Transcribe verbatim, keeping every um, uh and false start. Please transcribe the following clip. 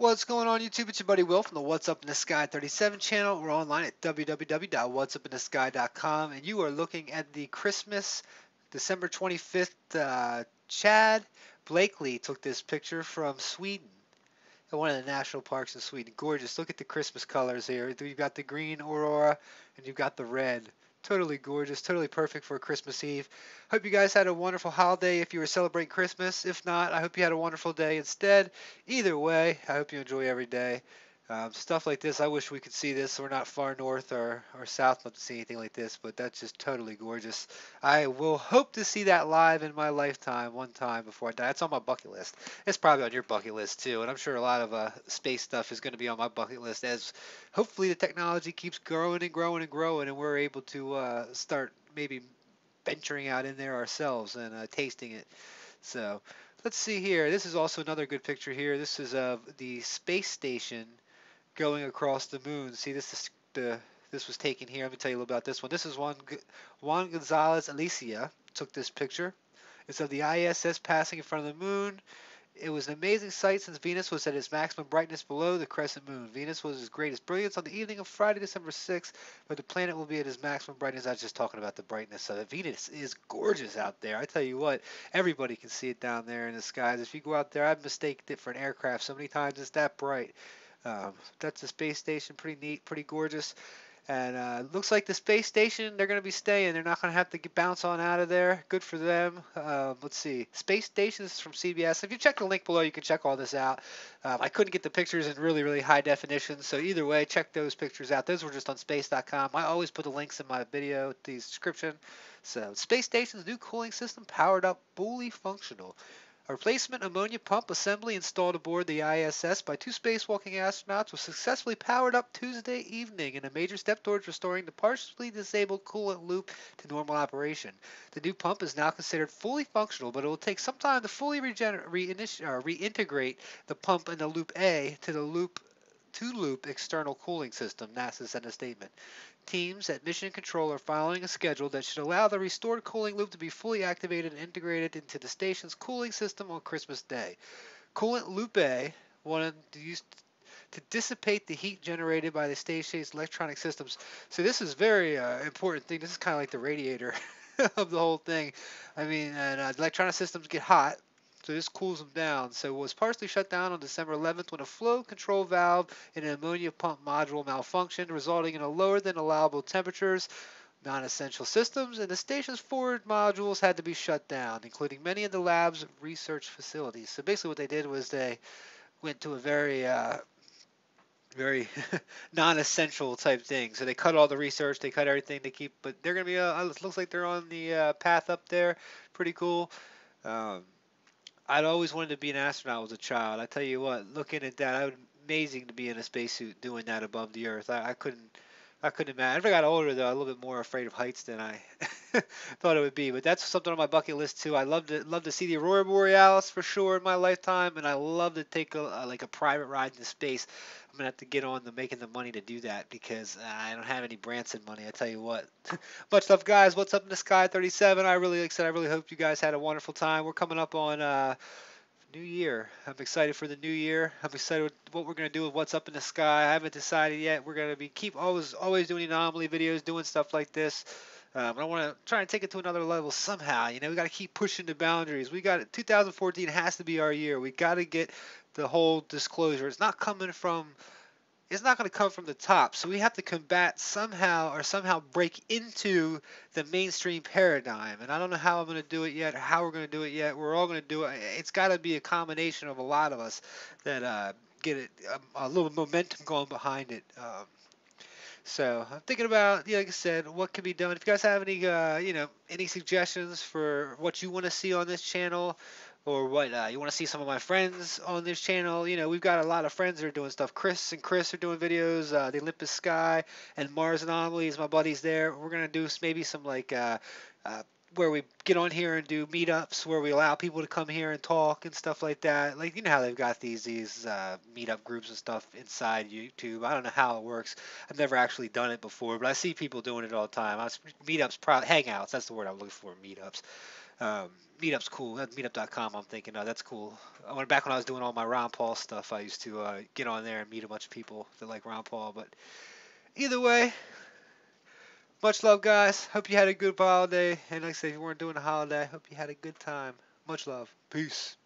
What's going on, YouTube? It's your buddy Will from the What's Up in the Sky thirty-seven channel. We're online at w w w dot whats up in the sky dot com, and you are looking at the Christmas, December twenty-fifth. Uh, Chad Blakely took this picture from Sweden, one of the national parks in Sweden. Gorgeous. Look at the Christmas colors here. You've got the green aurora, and you've got the red. Totally gorgeous, totally perfect for Christmas Eve. Hope you guys had a wonderful holiday if you were celebrating Christmas. If not, I hope you had a wonderful day instead. Either way, I hope you enjoy every day. Um, stuff like this, I wish we could see this. We're not far north or, or south to see anything like this, but that's just totally gorgeous. I will hope to see that live in my lifetime one time before I die. It's on my bucket list. It's probably on your bucket list too, and I'm sure a lot of uh, space stuff is going to be on my bucket list as hopefully the technology keeps growing and growing and growing, and we're able to uh, start maybe venturing out in there ourselves and uh, tasting it. So let's see here. This is also another good picture here. This is of uh, the space station going across the moon. See, this is the this was taken here. Let me tell you a little about this one. This is Juan, Juan Gonzalez Alicia took this picture. It's of the I S S passing in front of the moon. It was an amazing sight since Venus was at its maximum brightness below the crescent moon. Venus was its greatest brilliance on the evening of Friday, December sixth, but the planet will be at its maximum brightness. I was just talking about the brightness of it. Venus is gorgeous out there. I tell you what, everybody can see it down there in the skies. If you go out there, I've mistaken it for an aircraft so many times. It's that bright. Um, that's the space station. Pretty neat, pretty gorgeous. And uh, looks like the space station, they're going to be staying. They're not going to have to get, bounce on out of there. Good for them. Um, let's see. Space stations from C B S. If you check the link below, you can check all this out. Um, I couldn't get the pictures in really, really high definition. So either way, check those pictures out. Those were just on space dot com. I always put the links in my video, the description. So space station's new cooling system powered up, fully functional. A replacement ammonia pump assembly installed aboard the I S S by two spacewalking astronauts was successfully powered up Tuesday evening in a major step towards restoring the partially disabled coolant loop to normal operation. The new pump is now considered fully functional, but it will take some time to fully regenerate, reintegrate the pump in the loop A to the loop two-loop external cooling system, NASA sent a statement. Teams at Mission Control are following a schedule that should allow the restored cooling loop to be fully activated and integrated into the station's cooling system on Christmas Day. Coolant loop A, one used to dissipate the heat generated by the station's electronic systems. So this is a very uh, important thing. This is kind of like the radiator of the whole thing. I mean, and, uh, electronic systems get hot. So this cools them down. So it was partially shut down on December eleventh when a flow control valve in an ammonia pump module malfunctioned, resulting in a lower than allowable temperatures, non-essential systems, and the station's forward modules had to be shut down, including many of the lab's research facilities. So basically what they did was they went to a very... Uh, very non-essential type thing. So they cut all the research, they cut everything to keep, but they're going to be, uh, it looks like they're on the uh, path up there. Pretty cool. Um, I'd always wanted to be an astronaut as a child. I tell you what, looking at that, it would be amazing to be in a spacesuit doing that above the Earth. I, I couldn't, I couldn't imagine. As I got older, though, I was a little bit more afraid of heights than I thought it would be. But that's something on my bucket list too. I love to love to see the Aurora Borealis for sure in my lifetime, and I love to take a, a, like a private ride into space. I'm gonna have to get on to making the money to do that because I don't have any Branson money. I tell you what. Much love, guys. What's Up in the Sky thirty-seven? I really, like I said, I really hope you guys had a wonderful time. We're coming up on uh, New Year. I'm excited for the New Year. I'm excited with what we're gonna do with What's Up in the Sky. I haven't decided yet. We're gonna be keep always always doing anomaly videos, doing stuff like this. Um, I want to try and take it to another level somehow. You know, we got to keep pushing the boundaries. We got it. two thousand fourteen has to be our year. We got to get the whole disclosure. It's not coming from. It's not going to come from the top. So we have to combat somehow or somehow break into the mainstream paradigm. And I don't know how I'm going to do it yet or how we're going to do it yet. We're all going to do it. It's got to be a combination of a lot of us that uh, get it, a, a little momentum going behind it. Um, So I'm thinking about, yeah, like I said, what can be done. If you guys have any, uh, you know, any suggestions for what you want to see on this channel, or what uh, you want to see some of my friends on this channel, you know, we've got a lot of friends that are doing stuff. Chris and Chris are doing videos. Uh, the Olympus Sky and Mars Anomalies, my buddies there. We're gonna do maybe some like. Uh, uh, where we get on here and do meetups where we allow people to come here and talk and stuff like that. Like, you know how they've got these these uh, meetup groups and stuff inside YouTube. I don't know how it works. I've never actually done it before, but I see people doing it all the time. I was, meetups, pro, Hangouts, that's the word I'm looking for, meetups. Um, meetup's cool. That's meetup dot com. I'm thinking, oh, that's cool. I went back when I was doing all my Ron Paul stuff. I used to uh, get on there and meet a bunch of people that like Ron Paul. But either way, much love, guys. Hope you had a good holiday. And like I said, if you weren't doing a holiday, I hope you had a good time. Much love. Peace.